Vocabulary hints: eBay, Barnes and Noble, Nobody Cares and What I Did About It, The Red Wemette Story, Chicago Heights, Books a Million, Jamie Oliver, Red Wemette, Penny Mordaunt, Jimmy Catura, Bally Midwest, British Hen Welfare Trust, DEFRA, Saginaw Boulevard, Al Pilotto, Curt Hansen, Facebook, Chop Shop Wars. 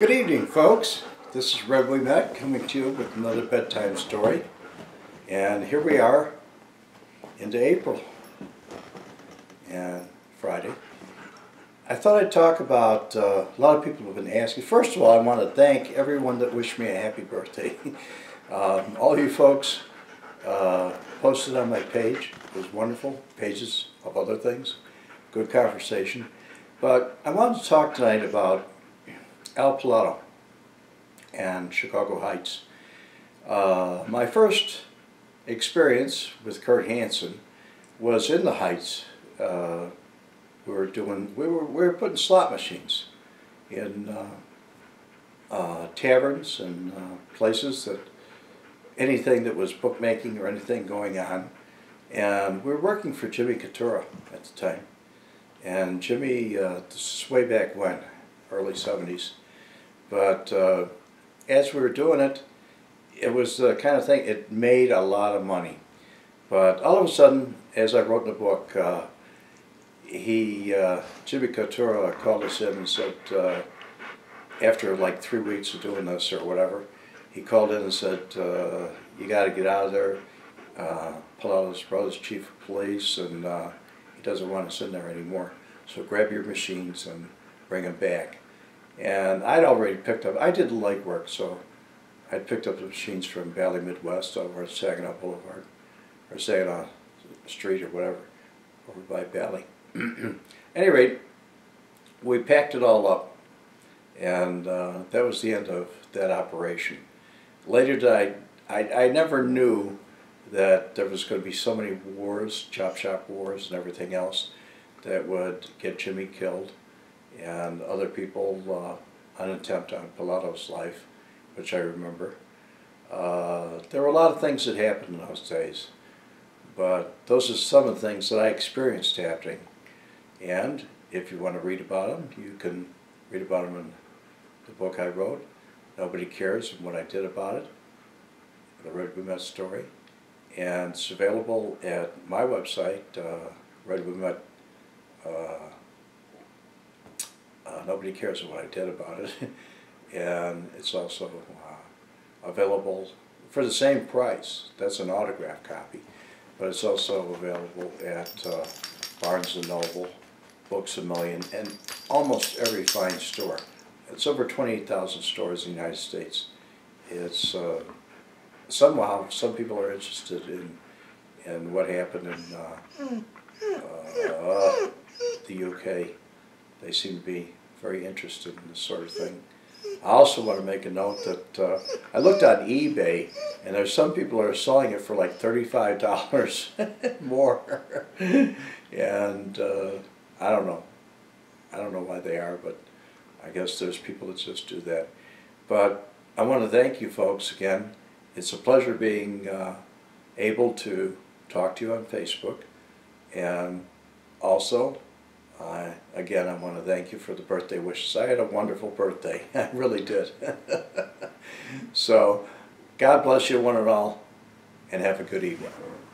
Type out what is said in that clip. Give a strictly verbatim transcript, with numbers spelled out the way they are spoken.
Good evening, folks. This is Red Wemette coming to you with another bedtime story. And here we are into April and Friday. I thought I'd talk about, uh, a lot of people have been asking. First of all, I want to thank everyone that wished me a happy birthday. um, all you folks uh, posted on my page. It was wonderful. Pages of other things. Good conversation. But I wanted to talk tonight about Al Pilotto and Chicago Heights. Uh, my first experience with Curt Hansen was in the Heights. Uh, we were doing we were we were putting slot machines in uh, uh, taverns and uh, places that anything that was bookmaking or anything going on, and we were working for Jimmy Catura at the time. And Jimmy, uh, this is way back when, early seventies. But uh, as we were doing it, it was the kind of thing, it made a lot of money. But all of a sudden, as I wrote in the book, uh, he, uh, Jimmy Catura called us in and said, uh, after like three weeks of doing this or whatever, he called in and said, uh, you got to get out of there. Uh, Pilotto's brother's chief of police, and uh, he doesn't want us in there anymore. So grab your machines and bring them back. And I'd already picked up, I did light work, so I'd picked up the machines from Bally Midwest over at Saginaw Boulevard, or Saginaw Street or whatever, over by Bally. Anyway, we packed it all up, and uh, that was the end of that operation. Later, I, I, I never knew that there was going to be so many wars, chop shop wars and everything else, that would get Jimmy killed and other people, uh, an attempt on Pilotto's life, which I remember. Uh, there were a lot of things that happened in those days, but those are some of the things that I experienced happening. And if you want to read about them, you can read about them in the book I wrote, Nobody Cares and What I Did About It, The Red Wemette Story. And it's available at my website, uh, Red Wemette, uh, Uh, Nobody Cares What I Did About It, and it's also uh, available for the same price. That's an autograph copy, but it's also available at uh, Barnes and Noble, Books a Million, and almost every fine store. It's over twenty-eight thousand stores in the United States. It's uh, somehow some people are interested in in what happened in uh, uh, uh, the U K. They seem to be very interested in this sort of thing. I also want to make a note that uh, I looked on eBay, and there's some people are selling it for like thirty-five dollars more. And uh, I don't know. I don't know why they are, but I guess there's people that just do that. But I want to thank you folks again. It's a pleasure being uh, able to talk to you on Facebook, and also, Uh, again, I want to thank you for the birthday wishes. I had a wonderful birthday. I really did. So, God bless you one and all, and have a good evening.